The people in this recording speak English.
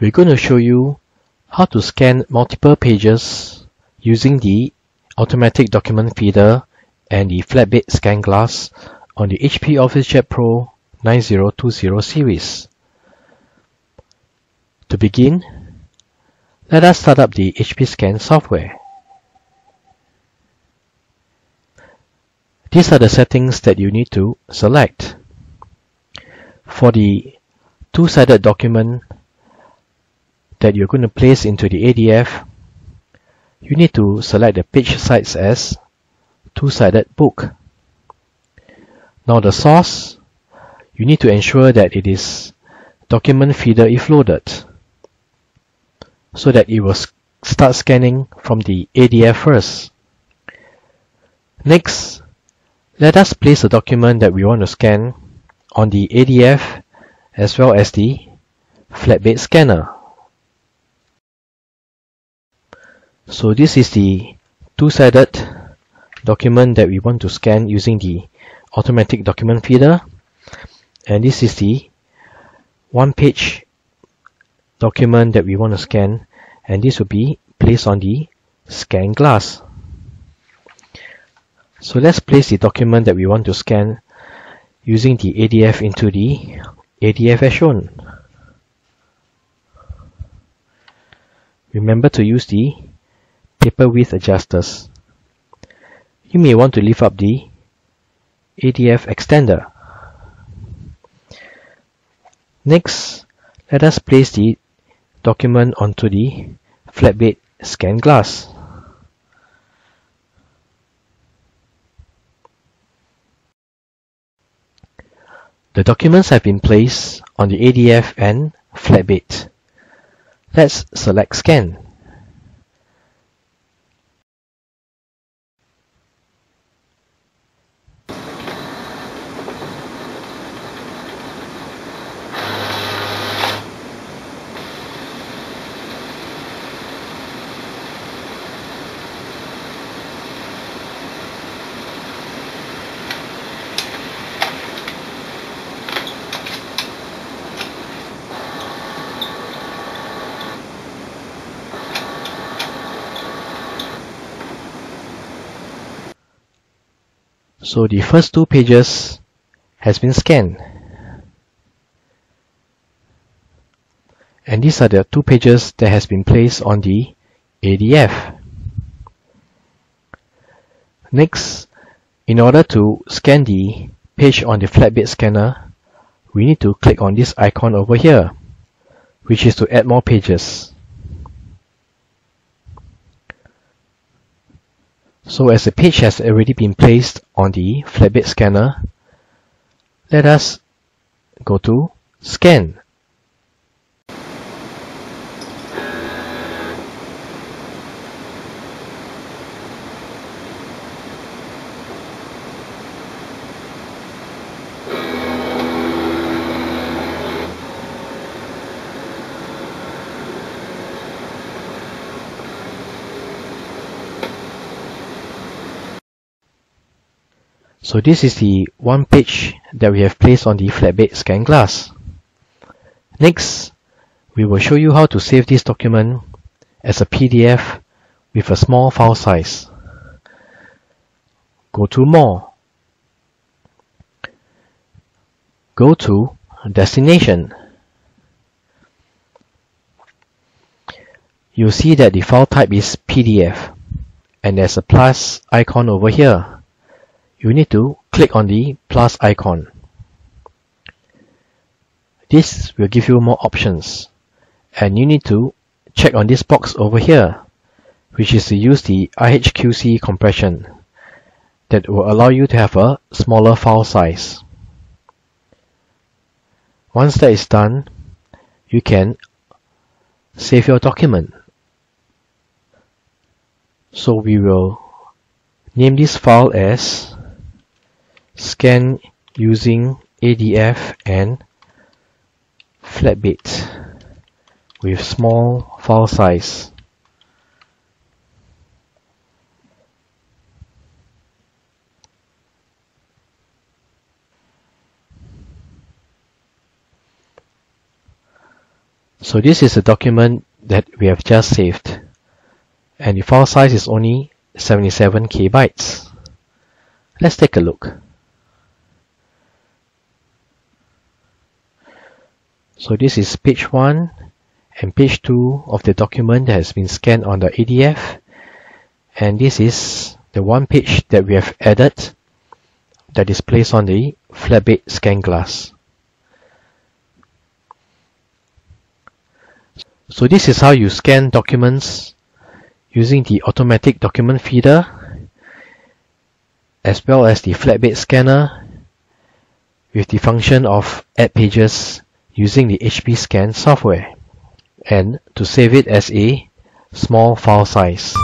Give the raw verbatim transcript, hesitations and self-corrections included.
We're going to show you how to scan multiple pages using the automatic document feeder and the flatbed scan glass on the H P OfficeJet Pro nine zero two zero series. To begin, let us start up the H P Scan software. These are the settings that you need to select. For the two-sided document that you're going to place into the A D F, you need to select the page size as two-sided book. Now the source, you need to ensure that it is document feeder if loaded, so that it will start scanning from the A D F first. Next, let us place the document that we want to scan on the A D F as well as the flatbed scanner. So this is the two-sided document that we want to scan using the automatic document feeder, and this is the one-page document that we want to scan, and this will be placed on the scan glass. So let's place the document that we want to scan using the A D F into the A D F as shown. Remember to use the paper width adjusters. You may want to lift up the A D F extender. Next, let us place the document onto the flatbed scan glass. The documents have been placed on the A D F and flatbed. Let's select Scan. So the first two pages has been scanned, and these are the two pages that has been placed on the A D F. Next, in order to scan the page on the flatbed scanner, we need to click on this icon over here, which is to add more pages. So as the page has already been placed on the flatbed scanner, let us go to Scan. So this is the one page that we have placed on the flatbed scan glass. Next, we will show you how to save this document as a P D F with a small file size. Go to More. Go to Destination. You'll see that the file type is P D F, and there's a plus icon over here. You need to click on the plus icon. This will give you more options, and you need to check on this box over here, which is to use the I H Q C compression that will allow you to have a smaller file size. Once that is done, you can save your document. So we will name this file as Scan using A D F and flatbed with small file size. So this is a document that we have just saved, and the file size is only seventy-seven K bytes. Let's take a look. So this is page one and page two of the document that has been scanned on the A D F, and this is the one page that we have added that is placed on the flatbed scan glass. So this is how you scan documents using the automatic document feeder as well as the flatbed scanner with the function of add pages using the H P Scan software, and to save it as a small file size.